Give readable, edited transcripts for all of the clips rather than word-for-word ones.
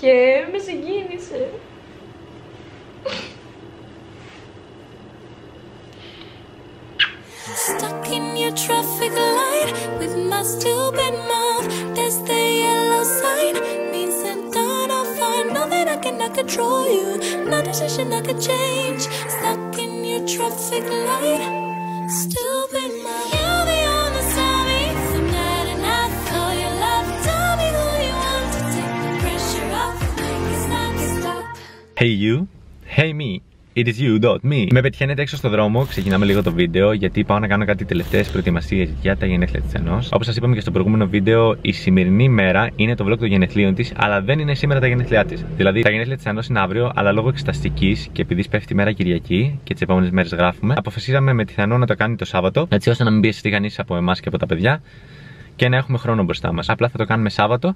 και με συγκίνησε. Stuck in your traffic light with my stupid mouth. There's the yellow sign, means I'm done or fine. Know that I control you, no decision I could change. Stuck in your traffic light, stupid mouth. You're the only savvy, I'm not enough. Call your love, tell me who you want to take the pressure off. Stop. Hey you, hey me. It is You.Me. Με πετυχαίνετε έξω στο δρόμο, ξεκινάμε λίγο το βίντεο γιατί πάω να κάνω κάτι τελευταίες προετοιμασίες για τα γενέθλια της Θεανώς. Όπως σας είπαμε και στο προηγούμενο βίντεο, η σημερινή μέρα είναι το vlog των γενεθλίων της, αλλά δεν είναι σήμερα τα γενέθλιά της. Δηλαδή, τα γενέθλια της Θεανώς είναι αύριο, αλλά λόγω εξεταστικής και επειδή πέφτει η μέρα Κυριακή και τις επόμενες μέρες γράφουμε, αποφασίσαμε με τη Θεανώ να το κάνει το Σάββατο, έτσι ώστε να μην πιεστεί κανείς από εμάς και από τα παιδιά και να έχουμε χρόνο μπροστά μας. Απλά θα το κάνουμε Σάββατο,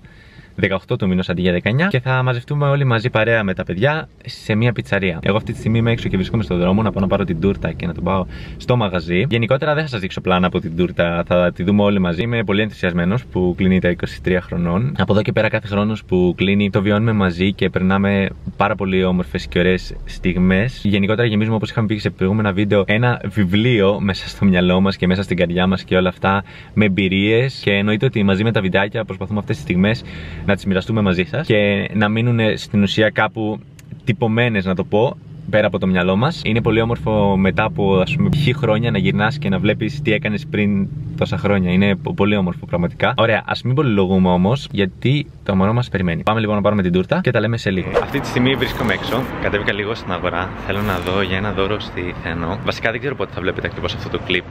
18 του μηνός αντί για 19, και θα μαζευτούμε όλοι μαζί παρέα με τα παιδιά σε μια πιτσαρία. Εγώ αυτή τη στιγμή είμαι έξω και βρίσκομαι στον δρόμο να πάω να πάρω την τούρτα και να τον πάω στο μαγαζί. Γενικότερα δεν θα σας δείξω πλάνα από την τούρτα, θα τη δούμε όλοι μαζί. Είμαι πολύ ενθουσιασμένος που κλείνει τα 23 χρονών. Από εδώ και πέρα κάθε χρόνος που κλείνει το βιώνουμε μαζί και περνάμε πάρα πολύ όμορφες και ωραίες στιγμές. Γενικότερα γεμίζουμε, όπως είχαμε πει σε προηγούμενα βίντεο, ένα βιβλίο μέσα στο μυαλό μας και μέσα στην καρδιά μας και όλα αυτά με εμπειρίες, και εννοείται ότι μαζί με τα βιντεάκια προσπαθούμε αυτές τις στιγμές να τις μοιραστούμε μαζί σας και να μείνουν στην ουσία κάπου τυπωμένες, να το πω, πέρα από το μυαλό μας. Είναι πολύ όμορφο μετά από, ας πούμε, χι χρόνια να γυρνάς και να βλέπεις τι έκανες πριν τόσα χρόνια. Είναι πολύ όμορφο πραγματικά. Ωραία, ας μην πολυλογούμε όμως, γιατί το μωρό μας περιμένει. Πάμε λοιπόν να πάρουμε την τούρτα και τα λέμε σε λίγο. Αυτή τη στιγμή βρίσκομαι έξω. Κατέβηκα λίγο στην αγορά. Θέλω να δω για ένα δώρο στη Θεανώ. Βασικά δεν ξέρω πότε θα βλέπετε ακριβώς αυτό το κλιπ,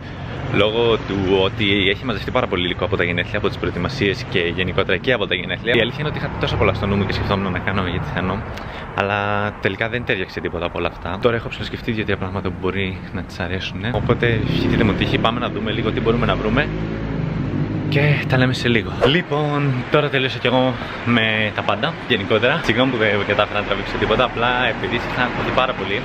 λόγω του ότι έχει μαζευτεί πάρα πολύ υλικό από τα γενέθλια, από τις προετοιμασίες και γενικότερα και από τα γενέθλια. Η αλήθεια είναι ότι είχα τόσα πολλά στο νου μου και σκεφτόμουν να κάνω για τη Θεανώ, αλλά τελικά δεν τέριαξε τίποτα από όλα αυτά. Τώρα έχω ψηλοσκεφτεί δύο-τρία πράγματα που μπορεί να τις αρέσουν. Οπότε ευχηθείτε μου τύχη, πάμε να δούμε λίγο τι μπορούμε να βρούμε και τα λέμε σε λίγο. Λοιπόν, τώρα τελείωσα κι εγώ με τα πάντα γενικότερα. Συγγνώμη που δεν κατάφερα να τραβήξω τίποτα, απλά επειδή συγχάθηκα πάρα πολύ.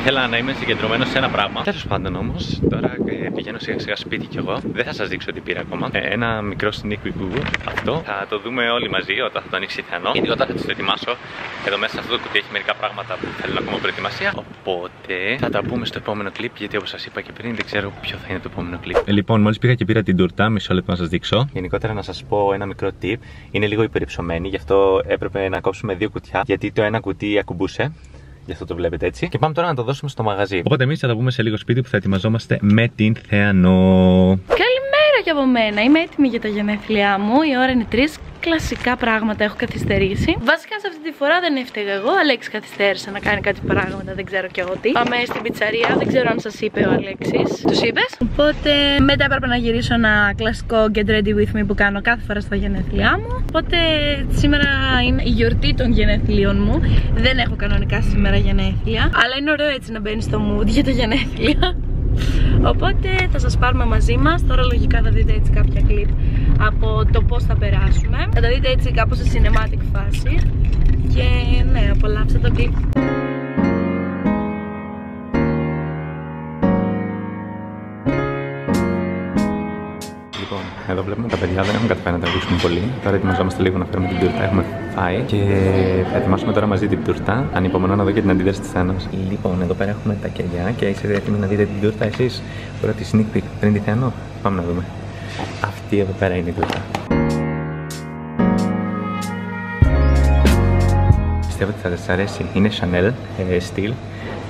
Ήθελα να είμαι συγκεντρωμένος σε ένα πράγμα. Τέλος πάντων όμως, τώρα πηγαίνω σιγά σιγά σπίτι κι εγώ. Δεν θα σας δείξω τι πήρα ακόμα. Ένα μικρό sneak peek, αυτό θα το δούμε όλοι μαζί όταν θα το ανοίξει η Θεανώ. Γιατί όταν θα τις ετοιμάσω, εδώ μέσα σε αυτό το κουτί έχει μερικά πράγματα που θέλουν ακόμα προετοιμασία. Οπότε θα τα πούμε στο επόμενο κλιπ, γιατί όπως σας είπα και πριν, δεν ξέρω ποιο θα είναι το επόμενο κλιπ. Λοιπόν, μόλις πήγα και πήρα την τούρτα, μισό λεπτό να σας δείξω. Γενικότερα να σας πω ένα μικρό tip. Είναι λίγο υπερυψωμένη, γι' αυτό έπρεπε να κόψουμε δύο κουτιά, γιατί το ένα κουτί ακουμπούσε. Γι' αυτό το βλέπετε έτσι. Και πάμε τώρα να το δώσουμε στο μαγαζί. Οπότε εμείς θα τα πούμε σε λίγο σπίτι που θα ετοιμαζόμαστε με την Θεανώ. Καλημέρα και από μένα. Είμαι έτοιμη για τα γενέθλιά μου. Η ώρα είναι 3. Κλασικά πράγματα, έχω καθυστερήσει. Βασικά σε αυτή τη φορά δεν έφταιγα εγώ. Ο Αλέξης καθυστέρησε να κάνει κάτι πράγματα, δεν ξέρω κι εγώ τι. Πάμε στην πιτσαρία, δεν ξέρω αν σας είπε ο Αλέξης. Τους είπες? Οπότε μετά έπρεπε να γυρίσω ένα κλασικό Get Ready With Me που κάνω κάθε φορά στα γενέθλιά μου. Οπότε σήμερα είναι η γιορτή των γενέθλιών μου. Δεν έχω κανονικά σήμερα γενέθλια, αλλά είναι ωραίο έτσι να μπαίνει στο mood για τα γενέθλια. Οπότε θα σας πάρουμε μαζί μας. Τώρα λογικά θα δείτε έτσι κάποια κλιπ από το πώς θα περάσουμε. Θα τα δείτε έτσι κάπως σε cinematic φάση. Και ναι, απολαύστε το κλιπ. Λοιπόν, εδώ βλέπουμε τα παιδιά, δεν έχουμε καταφέρει να τα ακούσουμε πολύ. Τώρα ετοιμαζόμαστε λίγο να φέρουμε την τούρτα, έχουμε φάει και θα ετοιμάσουμε τώρα μαζί την τούρτα. Ανυπομονώ να δω και την αντίδραση της Θεανώς. Λοιπόν, εδώ πέρα έχουμε τα κεριά και είστε έτοιμοι να δείτε την τούρτα εσείς? Πρώτη sneak peek πριν τη Θεανώ, πάμε να δούμε. Αυτή εδώ πέρα είναι η τούρτα. Πιστεύω ότι θα σας αρέσει. Είναι Chanel στυλ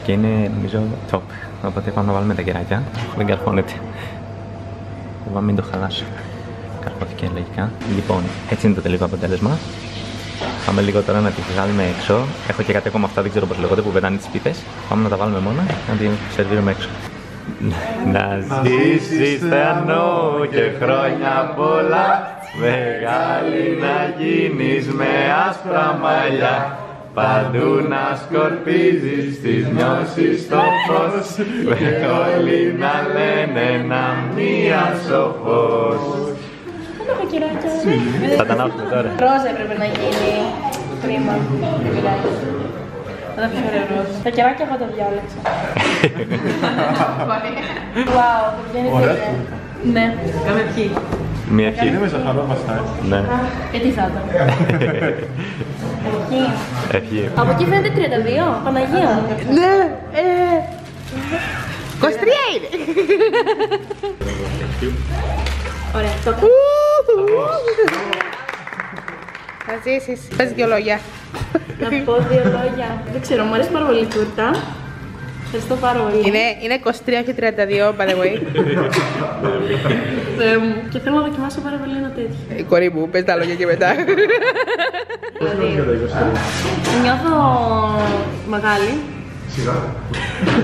και είναι νομίζω top. Οπότε πάμε να βάλουμε τα κεράκια. Δεν καρφώνεται. Εγώ μην το χαλάσω. Καρφώθηκε λογικά. Λοιπόν, έτσι είναι το τελικό αποτέλεσμα. Πάμε λίγο τώρα να τη βγάλουμε έξω. Έχω και κάτι ακόμα, αυτά δεν ξέρω πώς λέγονται, που πετάνε τις πίπες. Πάμε να τα βάλουμε μόνα και να τη σερβίρουμε έξω. Να ζήσεις Θεανώ και χρόνια πολλά, μεγάλη να γίνεις με άσπρα μαλλιά. Παντού να σκορπίζεις τις νιώσεις στο φως και όλοι να λένε να μία σοφός. Θα τα ανάψουμε τώρα. Ρόζα έπρεπε να γίνει κρίμα. Δεν θα φέρω ροζ. Τα κεράκια εγώ τα διάλεξα. Wow, βγαίνει πολύ. Ναι, κάμε ευχή. Μια ευχή. Είναι με σαχαρό παστά. Ναι. Και τι θα ήταν. Ευχή. Από εκεί φαίνεται 32, Παναγία. Ναι, 23 είναι. Ωραία, το ακούω. Θα ζήσεις, πες δυο λόγια. Να πω δυο λόγια. Δεν ξέρω, μου αρέσει πάρα πολύ η τούρτα. Ευχαριστώ πάρα πολύ. Είναι 23 και 32, by the way. Και θέλω να δοκιμάσω πάρα πολύ ένα τέτοιο. Η κορή μου, πες τα λόγια και μετά. Νιώθω μεγάλη. Σιγά.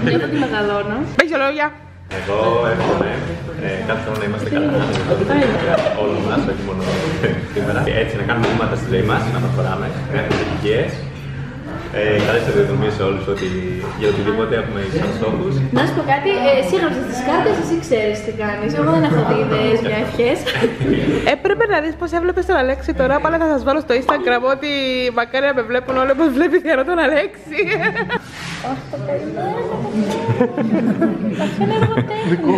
Νιώθω ότι μεγαλώνω. Πες δυο λόγια. Εγώ εύχομαι κάθε χρόνο να είμαστε καλά. Όλο μας, όχι μόνο σήμερα. Έτσι να κάνουμε βήματα στη ζωή μας, να προχωράμε. Να έχουμε επιτυχίες. Καλές ευδομίες σε όλους ότι για οτιδήποτε έχουμε σαν στόχους. Να σου πω κάτι, εσύ έγραψες τις κάρτες, εσύ ξέρεις τι κάνεις. Εγώ δεν έχω δει ιδέες για ευχές. Έπρεπε να δεις πώς έβλεπες τον Αλέξη τώρα. Πάλι θα σας βάλω στο Instagram ότι μακάρι να με βλέπουν όλοι όπως βλέπει Θεανώ τον Αλέξη. Όχι, το είναι εργοτέχνιο.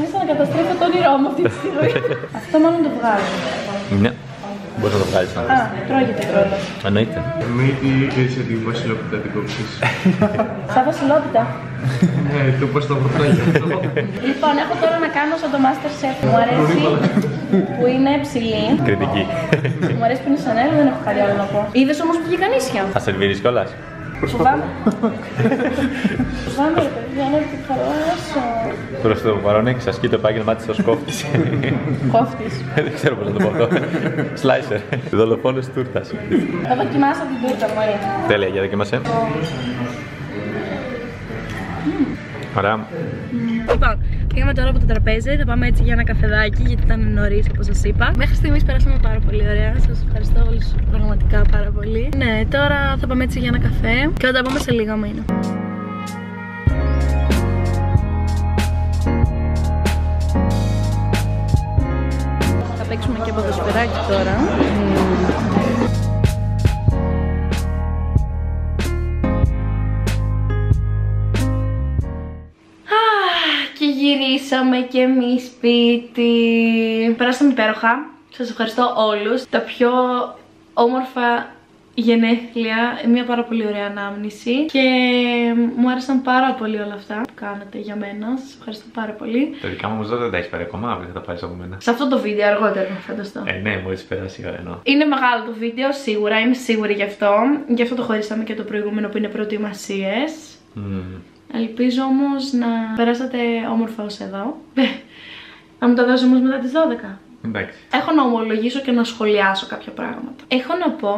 Μήσα να καταστρέφω το όνειρό μου αυτή τη στιγμή. Αυτό μόνο το βγάζω. Μπορείς να το βγάλεις να δεις. Α, τρώγεται πρώτος. Εννοείται. Μύτη κλείσε τη βασιλόπιτα την κόψεις. Σαν βασιλόπιτα. Ναι, το πως το βροτόγιο. Λοιπόν, έχω τώρα να κάνω σαν το MasterChef. Μου αρέσει που είναι ψηλή. Κριτική. Μου αρέσει που είναι Chanel, δεν έχω κάτι άλλο να πω. Είδες όμως που βγήκαν ίσια. Θα σερβίρεις κιόλας. Προσπαθώ. Προσπαθώ, παιδιά, να την χαράσω. Προς το παρόν έχεις ασκεί το επάγγελμά της ως κόφτης. Κόφτης. Δεν ξέρω πώς να το πω αυτό. Σλάισερ. Δολοφόνος τούρτας. Θα δοκιμάσω την τούρτα, μωρή. Τέλεια, για δοκιμάσαι. Ωραία. Λοιπόν, πήγαμε τώρα από το τραπέζι. Θα πάμε έτσι για ένα καφεδάκι, γιατί ήταν νωρίς όπως σας είπα. Μέχρι στιγμής περάσαμε πάρα πολύ ωραία. Σας ευχαριστώ όλους πραγματικά πάρα πολύ. Ναι, τώρα θα πάμε έτσι για ένα καφέ και θα τα πούμε σε λίγο μήνα. Θα παίξουμε και ποδοσφαιράκι τώρα. Γυρίσαμε και εμείς σπίτι. Περάσαμε υπέροχα. Σας ευχαριστώ όλους. Τα πιο όμορφα γενέθλια, μια πάρα πολύ ωραία ανάμνηση και μου άρεσαν πάρα πολύ όλα αυτά που κάνατε για μένα. Σας ευχαριστώ πάρα πολύ. Τα δικά μου όμως δεν τα έχεις πάρει ακόμα, αύριο θα τα πάρεις από μένα. Σε αυτό το βίντεο αργότερα θα φανταστώ. Ναι, μόλις περάσει η ώρα εννοώ. Είναι μεγάλο το βίντεο, σίγουρα, είμαι σίγουρη γι' αυτό. Γι' αυτό το χωρίσαμε και το προηγούμενο που είναι προετοιμασίες. Ελπίζω όμως να περάσατε όμορφα ως εδώ. Να μου τα δώσω όμως μετά τις 12. Εντάξει. Έχω να ομολογήσω και να σχολιάσω κάποια πράγματα. Έχω να πω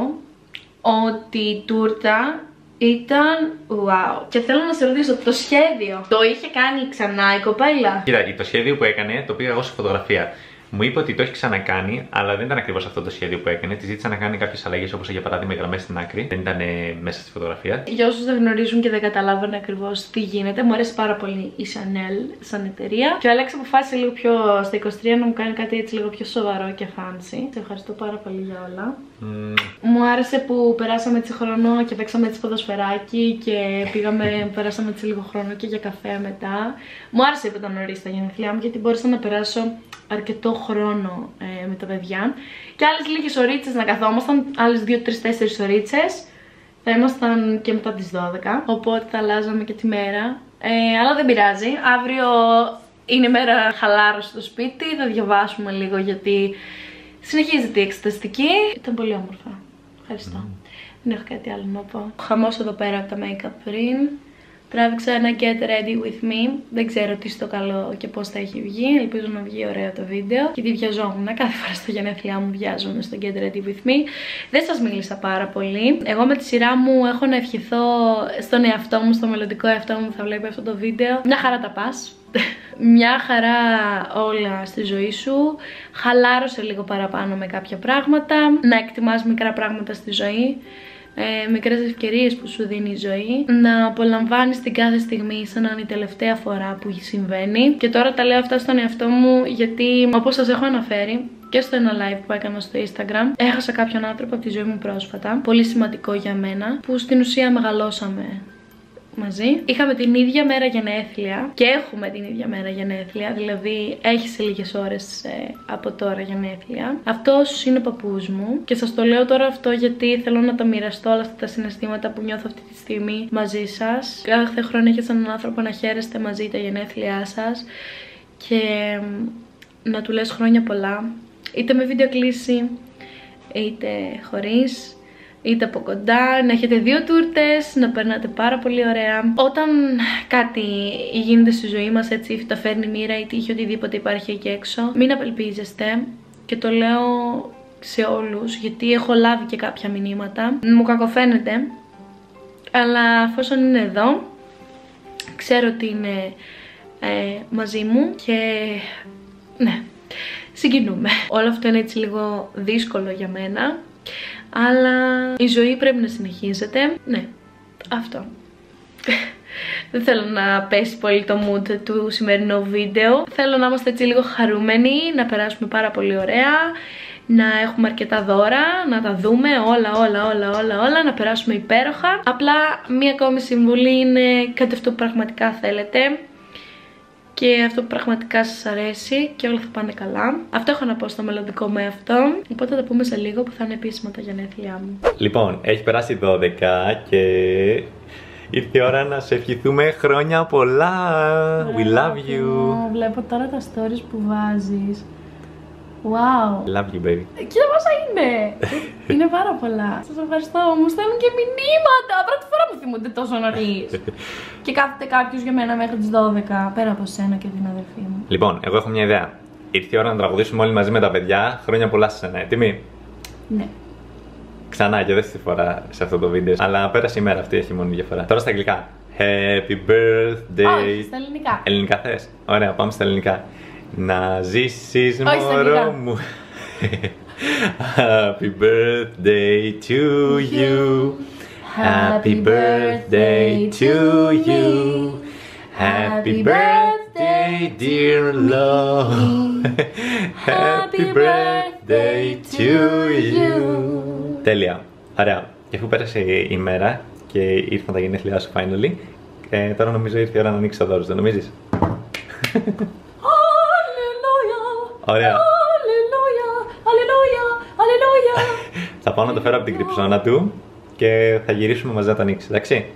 ότι η τούρτα ήταν wow. Και θέλω να σε ρωτήσω, το σχέδιο το είχε κάνει ξανά η κοπέλα? Κοίτα, το σχέδιο που έκανε το πήγα εγώ σε φωτογραφία. Μου είπε ότι το έχει ξανακάνει, αλλά δεν ήταν ακριβώς αυτό το σχέδιο που έκανε. Τη ζήτησα να κάνει κάποιες αλλαγές, όπως για παράδειγμα οι γραμμές στην άκρη. Δεν ήταν μέσα στη φωτογραφία. Για όσους δεν γνωρίζουν και δεν καταλάβουν ακριβώς τι γίνεται, μου αρέσει πάρα πολύ η Chanel σαν εταιρεία. Και ο Αλέξης αποφάσισε λίγο πιο στα 23 να μου κάνει κάτι έτσι λίγο πιο σοβαρό και fancy. Σε ευχαριστώ πάρα πολύ για όλα. Μου άρεσε που περάσαμε έτσι χρόνο και παίξαμε έτσι ποδοσφαιράκι και πήγαμε, περάσαμε έτσι λίγο χρόνο και για καφέ μετά. Μου άρεσε που ήταν νωρίς τα γενέθλιά μου, γιατί μπόρεσα να περάσω αρκετό χρόνο με τα παιδιά. Και άλλες λίγες ορίτσες να καθόμασταν, άλλες 2-3-4 ορίτσες. Θα ήμασταν και μετά τις 12, οπότε θα αλλάζαμε και τη μέρα. Αλλά δεν πειράζει, αύριο είναι μέρα χαλάρωση στο σπίτι, θα διαβάσουμε λίγο γιατί συνεχίζεται η εξεταστική. Ήταν πολύ όμορφα. Ευχαριστώ. Δεν έχω κάτι άλλο να πω. Χαμός εδώ πέρα από τα make-up πριν. Τράβηξα ένα Get Ready With Me. Δεν ξέρω τι στο καλό και πώς θα έχει βγει. Ελπίζω να βγει ωραία το βίντεο. Γιατί βιαζόμουν. Κάθε φορά στα γενέθλιά μου βιάζομαι στο Get Ready With Me. Δεν σας μίλησα πάρα πολύ. Εγώ με τη σειρά μου έχω να ευχηθώ στον εαυτό μου, στο μελλοντικό εαυτό μου που θα βλέπει αυτό το βίντεο. Μια χαρά τα πας. Μια χαρά όλα στη ζωή σου. Χαλάρωσε λίγο παραπάνω με κάποια πράγματα. Να εκτιμάς μικρά πράγματα στη ζωή. Μικρές ευκαιρίες που σου δίνει η ζωή. Να απολαμβάνεις την κάθε στιγμή σαν να είναι η τελευταία φορά που συμβαίνει. Και τώρα τα λέω αυτά στον εαυτό μου, γιατί όπως σας έχω αναφέρει και στο ένα live που έκανα στο Instagram, έχασα κάποιον άνθρωπο από τη ζωή μου πρόσφατα, πολύ σημαντικό για μένα, που στην ουσία μεγαλώσαμε μαζί. Είχαμε την ίδια μέρα γενέθλια και έχουμε την ίδια μέρα γενέθλια, δηλαδή έχει σε λίγες ώρες από τώρα γενέθλια. Αυτός είναι ο παππούς μου και σας το λέω τώρα αυτό γιατί θέλω να τα μοιραστώ όλα αυτά τα συναισθήματα που νιώθω αυτή τη στιγμή μαζί σας. Κάθε χρόνο έχετε έναν άνθρωπο να χαίρεστε μαζί τα γενέθλιά σας και να του λες χρόνια πολλά, είτε με βίντεο κλήση, είτε χωρίς, είτε από κοντά, να έχετε δύο τούρτες, να περνάτε πάρα πολύ ωραία. Όταν κάτι γίνεται στη ζωή μας, έτσι τα φέρνει μοίρα ή τύχη, οτιδήποτε υπάρχει εκεί έξω, μην απελπίζεστε και το λέω σε όλους, γιατί έχω λάβει και κάποια μηνύματα. Μου κακοφαίνεται, αλλά εφόσον είναι εδώ, ξέρω ότι είναι μαζί μου και ναι, συγκινούμε. Όλο αυτό είναι έτσι λίγο δύσκολο για μένα, αλλά η ζωή πρέπει να συνεχίζεται. Ναι, αυτό. Δεν θέλω να πέσει πολύ το mood του σημερινού βίντεο. Θέλω να είμαστε έτσι λίγο χαρούμενοι, να περάσουμε πάρα πολύ ωραία, να έχουμε αρκετά δώρα, να τα δούμε όλα, να περάσουμε υπέροχα. Απλά μία ακόμη συμβουλή είναι κάτι αυτό που πραγματικά θέλετε και αυτό που πραγματικά σας αρέσει και όλα θα πάνε καλά. Αυτό έχω να πω στο μελλοντικό με αυτό. Οπότε θα τα πούμε σε λίγο που θα είναι επίσημα τα γενέθλιά μου. Λοιπόν, έχει περάσει 12 και ήρθε η ώρα να σε ευχηθούμε χρόνια πολλά. We love you. Βλέπω τώρα τα stories που βάζεις. Wow. Love you, baby. Κοίτα πόσα είναι. Είναι πάρα πολλά. Σας ευχαριστώ. Μου στέλνουν και μηνύματα. Πρώτη φορά μου θυμούνται τόσο νωρίς. Και κάθεται κάποιος για μένα μέχρι τις 12. Πέρα από σένα και την αδερφή μου. Λοιπόν, εγώ έχω μια ιδέα. Ήρθε η ώρα να τραγουδήσουμε όλοι μαζί με τα παιδιά. Χρόνια πολλά σε σένα. Έτοιμοι? Ναι. Ξανά και δεύτερη φορά σε αυτό το βίντεο. Αλλά πέρασε η μέρα αυτή, έχει μόνη διαφορά. Τώρα στα αγγλικά. Happy birthday. Όχι, στα ελληνικά. Ελληνικά θες? Ωραία, πάμε στα ελληνικά. Να ζήσεις μωρό μου. Happy birthday to you. Happy birthday to you. Happy birthday dear love. Happy birthday to you. Τέλεια, ωραία. Και αφού πέρασε η μέρα και ήρθαν τα γενέθλιά σου finally, τώρα νομίζω ήρθε η ώρα να ανοίξεις το δώρο σου, δεν νομίζεις? Ωραία. Αλληλούια. Θα πάω να το φέρω από την κρυψώνα του και θα γυρίσουμε μαζί να το ανοίξει, εντάξει?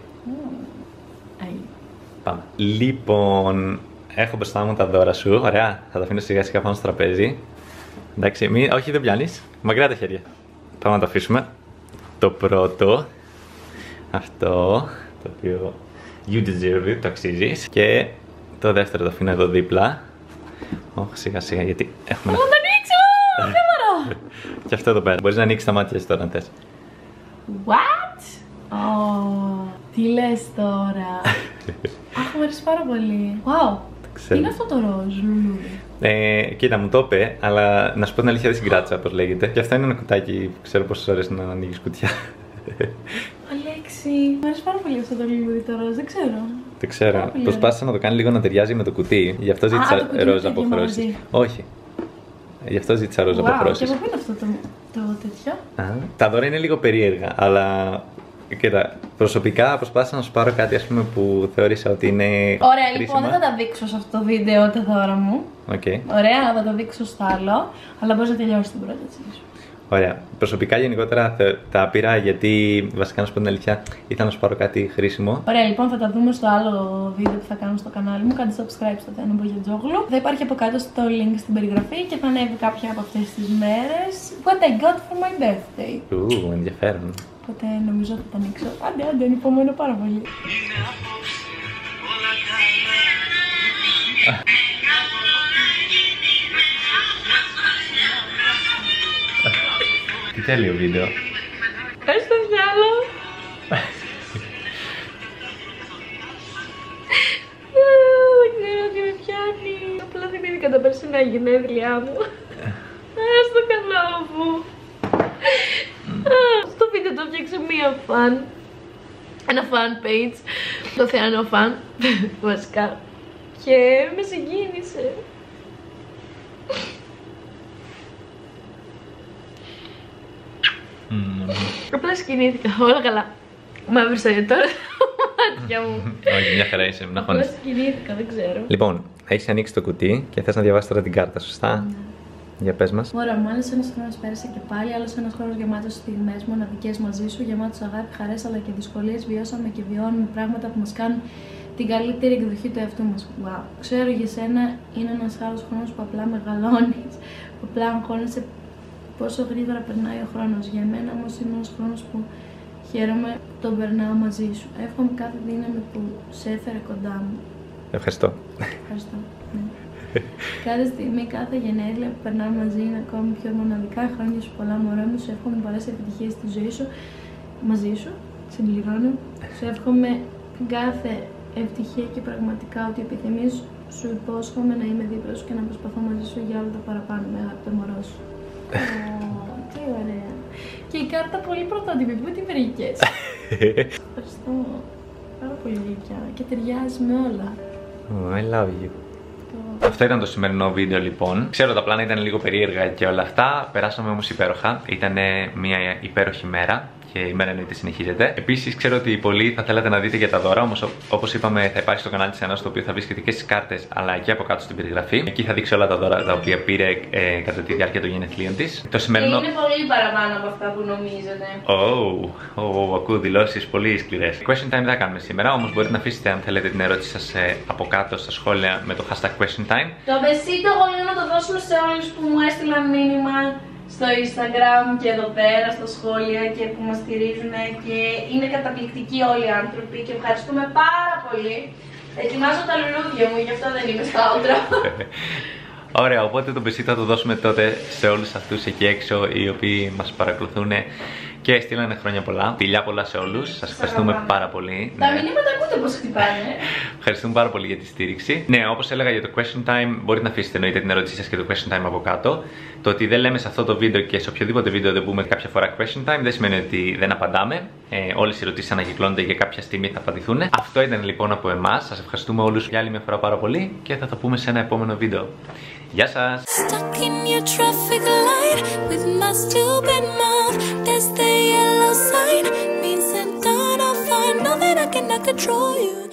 Πάμε. Λοιπόν, έχω μπροστά μου τα δώρα σου. Ωραία. Θα τα αφήνω σιγά σιγά πάνω στο τραπέζι. Εντάξει, όχι, δεν πιάνει. Μακριά τα χέρια. Πάμε να το αφήσουμε. Το πρώτο. Αυτό. Το οποίο you deserve it, το αξίζει. Και το δεύτερο το αφήνω εδώ δίπλα. Όχι, σιγά σιγά γιατί έχουμε. Θέλω να το ανοίξω! Δεν μπορώ! Και αυτό εδώ πέρα. Μπορείς να ανοίξεις τα μάτια σου τώρα αν θες. What? Oh, τι λες τώρα. Αχ, μου αρέσει πάρα πολύ. Wow! Τι είναι αυτό το ροζ, λουλούδι? Κοίτα, μου το είπε, αλλά να σου πω την αλήθεια δεν συγκράτησα όπως λέγεται. Και αυτό είναι ένα κουτάκι που ξέρω πόσες ώρες να ανοίγεις κουτιά. Αλέξη, μου αρέσει πάρα πολύ αυτό το λουλούδι το ροζ, δεν ξέρω. Δεν ξέρω. Προσπάθησα να το κάνει λίγο να ταιριάζει με το κουτί. Γι' αυτό ζήτησα ρόζα αποχρώσεις. Όχι. Γι' αυτό ζήτησα ρόζα αποχρώσεις. Και από πού είναι αυτό το τέτοιο? Τα δώρα είναι λίγο περίεργα, αλλά. Κοίτα, προσωπικά προσπάθησα να σου πάρω κάτι ας πούμε, που θεώρησα ότι είναι. Ωραία, χρήσιμα. Λοιπόν, δεν θα τα δείξω σε αυτό το βίντεο τα δώρα μου. Okay. Ωραία, θα τα δείξω στο άλλο. Αλλά μπορεί να τελειώσει την πρόταση σου. Ωραία. Προσωπικά γενικότερα τα πήρα γιατί βασικά να σου πω την αλήθεια ήθελα να σου πάρω κάτι χρήσιμο. Ωραία, λοιπόν, θα τα δούμε στο άλλο βίντεο που θα κάνω στο κανάλι μου. Κάντε subscribe στο Θεανώ Μπογιατζόγλου. Θα υπάρχει από κάτω στο link στην περιγραφή και θα ανέβει κάποια από αυτές τις μέρες. What I got for my birthday. Ου, ενδιαφέρον. Οπότε νομίζω θα τα ανοίξω. Άντε, ανυπομονώ πάρα πολύ. Τι τέλειο βίντεο. Έστω κι άλλο. Δεν ξέρω τι με πιάνει. Απλά θυμήθηκα τα περσινά γενέθλιά μου. Έστω καλό μου. Αυτό το βίντεο το φτιάξε μία φαν. Ένα fan page. Το Θεανώ fan. Βασικά. Και με συγκίνησε. Απλά σκηνήθηκα, όλα καλά. Μαύρισα για τώρα. Για μου. Όχι, μια χαρά είσαι, να χώνεσαι. Πώς κινήθηκα, δεν ξέρω. Λοιπόν, έχεις ανοίξει το κουτί και θες να διαβάσεις τώρα την κάρτα, σωστά? Για πες μας. Ωραία, μου άλλος ένας χρόνος πέρασε και πάλι, άλλος ένας χρόνος γεμάτος στιγμές μοναδικές μαζί σου, γεμάτος αγάπη, χαρές αλλά και δυσκολίες. Βιώσαμε και βιώνουμε πράγματα που μας κάνουν την καλύτερη εκδοχή του εαυτού μας. Wow. Ξέρω για σένα είναι ένας άλλος χρόνος που απλά μεγαλώνεις, που απλά αγχώνεσαι πόσο γρήγορα περνάει ο χρόνος. Για μένα όμως είναι ένας χρόνος που χαίρομαι που τον περνάω μαζί σου. Εύχομαι κάθε δύναμη που σε έφερε κοντά μου. Ευχαριστώ. Ευχαριστώ. Ναι. Κάθε στιγμή, κάθε γενέθλια που περνάμε μαζί είναι ακόμη πιο μοναδικά. Χρόνια σου πολλά, μωρέ μου. Σου εύχομαι πολλές επιτυχίες στη ζωή σου. Μαζί σου, συμπληρώνω. Σου εύχομαι κάθε ευτυχία και πραγματικά ό,τι επιθυμείς. Σου υπόσχομαι να είμαι δίπλα σου και να προσπαθώ μαζί σου για όλα τα παραπάνω. Με αγαπητό μωρό σου. Τι ωραία. Και η κάρτα πολύ πρωτότυπη. Πού την βρήκες? Ευχαριστώ. Πάρα πολύ γλυκιά και ταιριάζει με όλα. I love you. Αυτό ήταν το σημερινό βίντεο λοιπόν. Ξέρω τα πλάνα ήταν λίγο περίεργα και όλα αυτά. Περάσαμε όμως υπέροχα. Ήταν μια υπέροχη μέρα και η μέρα εννοείται συνεχίζεται. Επίσης ξέρω ότι πολλοί θα θέλατε να δείτε για τα δώρα. Όμως όπως είπαμε θα υπάρχει στο κανάλι της Θεανώ, στο οποίο θα βρίσκεται και στις κάρτες αλλά και από κάτω στην περιγραφή. Εκεί θα δείξω όλα τα δώρα τα οποία πήρε κατά τη διάρκεια των γενεθλίων της. Το σημερινό... Και είναι πολύ παραπάνω από αυτά που νομίζετε. Ακούω δηλώσεις πολύ σκληρές. Question time θα κάνουμε σήμερα. Όμως μπορείτε να αφήσετε αν θέλετε την ερώτηση σας από κάτω στα σχόλια με το hashtag question time. Το μπεσίτο γονείο να το δώσουμε σε όλους που μου έστειλαν μήνυμα στο Instagram και εδώ πέρα, στα σχόλια και που μας στηρίζουν και είναι καταπληκτικοί όλοι οι άνθρωποι και ευχαριστούμε πάρα πολύ. Ετοιμάζω τα λουλούδια μου, γι' αυτό δεν είμαι στα όντρα. Ωραία, οπότε το μπεσίτο θα το δώσουμε τότε σε όλους αυτούς εκεί έξω οι οποίοι μας παρακολουθούν και στείλανε χρόνια πολλά. Φιλιά πολλά σε όλους. Σας ευχαριστούμε πάρα πολύ. Τα μηνύματα ακούτε πως χτυπάνε. Ευχαριστούμε πάρα πολύ για τη στήριξη. Ναι, όπως έλεγα για το question time, μπορείτε να αφήσετε εννοείται την ερώτησή σας και το question time από κάτω. Το ότι δεν λέμε σε αυτό το βίντεο και σε οποιοδήποτε βίντεο δεν πούμε κάποια φορά question time δεν σημαίνει ότι δεν απαντάμε. Όλες οι ερωτήσεις ανακυκλώνονται και κάποια στιγμή θα απαντηθούν. Αυτό ήταν λοιπόν από εμάς. Σας ευχαριστούμε όλους για άλλη μια φορά πάρα πολύ και θα τα πούμε σε ένα επόμενο βίντεο. Γεια σας! Means I'm done, I'll find all that I cannot control you.